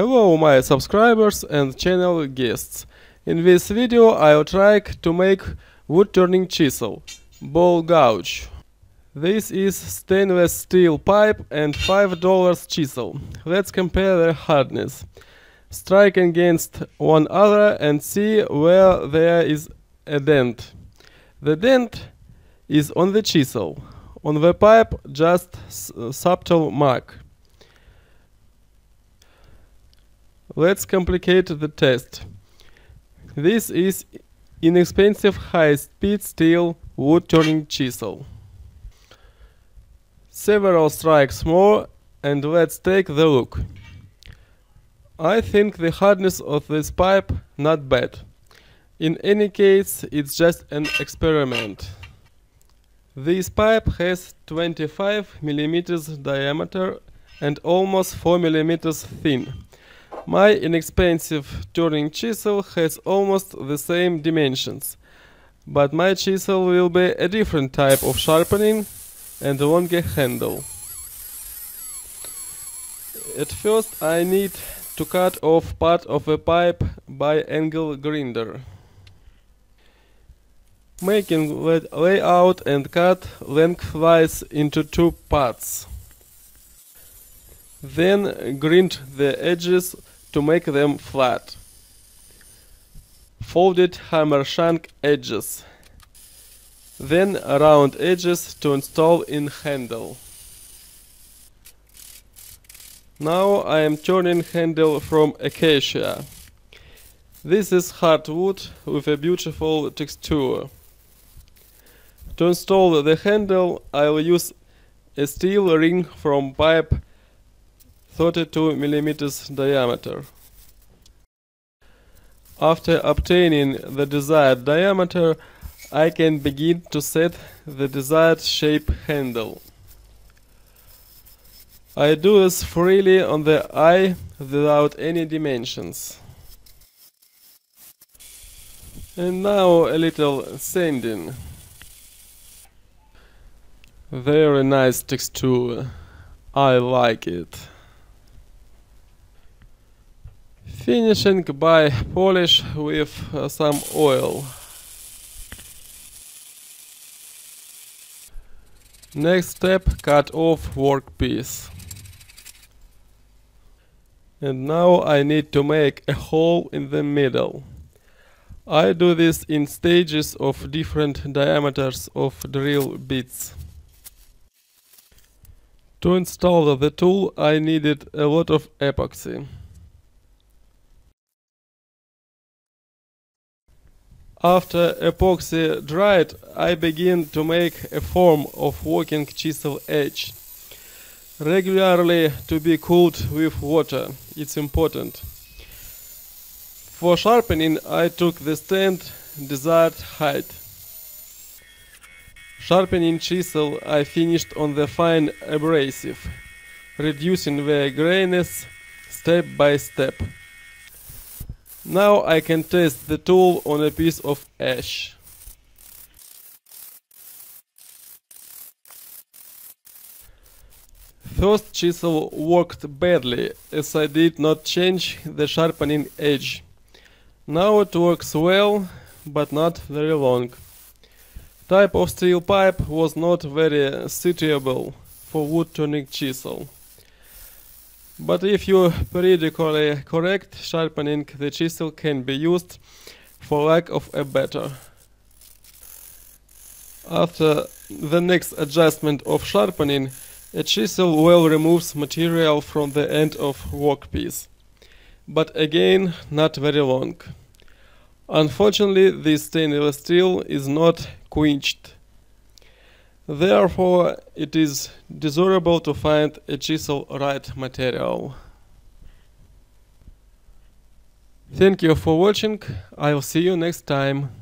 Hello my subscribers and channel guests. In this video I'll try to make wood turning chisel, ball gouge. This is stainless steel pipe and $5 chisel. Let's compare their hardness. Strike against one another and see where there is a dent. The dent is on the chisel, on the pipe just subtle mark. Let's complicate the test. This is inexpensive high-speed steel wood-turning chisel. Several strikes more and let's take the look. I think the hardness of this pipe not bad. In any case, it's just an experiment. This pipe has 25 mm diameter and almost 4 mm thin. My inexpensive turning chisel has almost the same dimensions, but my chisel will be a different type of sharpening and a longer handle. At first I need to cut off part of the pipe by angle grinder. Making layout and cut lengthwise into two parts. Then grind the edges to make them flat. Folded hammer shank edges. Then round edges to install in handle. Now I am turning handle from acacia. This is hardwood with a beautiful texture. To install the handle I will use a steel ring from pipe 32 mm diameter. After obtaining the desired diameter, I can begin to set the desired shape handle. I do this freely on the eye without any dimensions. And now a little sanding. Very nice texture. I like it. Finishing by polish with some oil. Next step, cut off workpiece. And now I need to make a hole in the middle. I do this in stages of different diameters of drill bits. To install the tool I needed a lot of epoxy. After epoxy dried, I begin to make a form of working chisel edge. Regularly to be cooled with water, it's important. For sharpening, I took the stand desired height. Sharpening chisel I finished on the fine abrasive, reducing the grayness step by step. Now I can test the tool on a piece of ash. First chisel worked badly, as I did not change the sharpening edge. Now it works well, but not very long. Type of steel pipe was not very suitable for wood turning chisel. But if you periodically correct sharpening, the chisel can be used for lack of a better. After the next adjustment of sharpening, a chisel well removes material from the end of workpiece. But again, not very long. Unfortunately, this stainless steel is not quenched. Therefore, it is desirable to find a chisel right material. Thank you for watching. I'll see you next time.